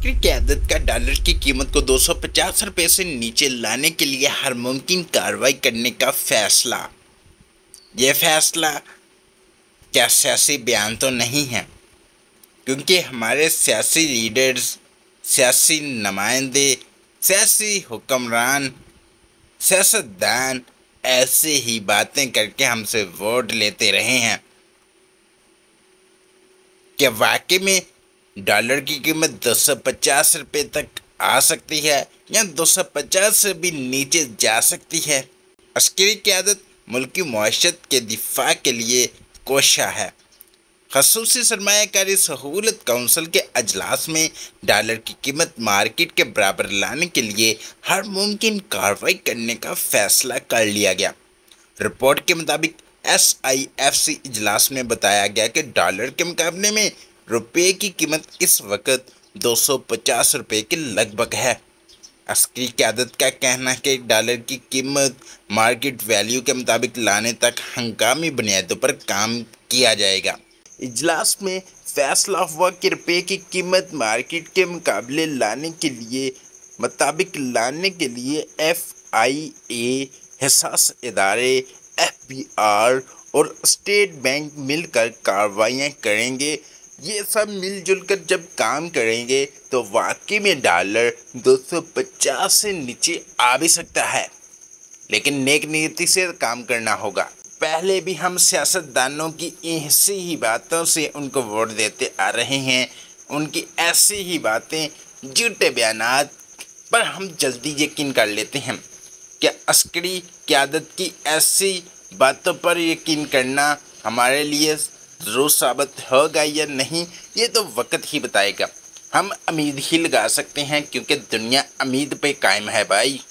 आखिर क्यादत का डॉलर की कीमत को 250 रुपये से नीचे लाने के लिए हर मुमकिन कार्रवाई करने का फैसला। यह फैसला क्या सियासी बयान तो नहीं है, क्योंकि हमारे सियासी लीडर्स, सियासी नुमाइंदे, सियासी हुक्मरान, सियासतदान ऐसे ही बातें करके हमसे वोट लेते रहे हैं। क्या वाकई में डॉलर की कीमत 250 रुपये तक आ सकती है या 250 से भी नीचे जा सकती है? अस्करी क़यादत मुल्क की मुआशरत के दिफा के लिए कोशा है। खसूसी सरमायाकारी सहूलत काउंसिल के अजलास में डॉलर की कीमत मार्केट के बराबर लाने के लिए हर मुमकिन कार्रवाई करने का फैसला कर लिया गया। रिपोर्ट के मुताबिक SIFC इजलास में बताया गया कि डॉलर के मुकाबले में रुपये की कीमत इस वक्त 250 रुपये के लगभग है। अस्करी क़यादत का कहना है कि डॉलर की कीमत मार्केट वैल्यू के मुताबिक लाने तक हंगामी बुनियादों पर काम किया जाएगा। इजलास में फैसला हुआ कि रुपये की कीमत मार्केट के मुकाबले लाने के लिए FIA, हिसास इदारे, FBR और स्टेट बैंक मिलकर कार्रवाइयाँ करेंगे। ये सब मिलजुल कर जब काम करेंगे तो वाकई में डॉलर 250 से नीचे आ भी सकता है, लेकिन नेक नीति से काम करना होगा। पहले भी हम सियासतदानों की ऐसी ही बातों से उनको वोट देते आ रहे हैं। उनकी ऐसी ही बातें, झूठे बयान पर हम जल्दी यकीन कर लेते हैं। क्या अस्करी क़यादत की ऐसी बातों पर यकीन करना हमारे लिए रोज़ साबित होगा या नहीं, ये तो वक्त ही बताएगा। हम उम्मीद ही लगा सकते हैं, क्योंकि दुनिया उम्मीद पे कायम है भाई।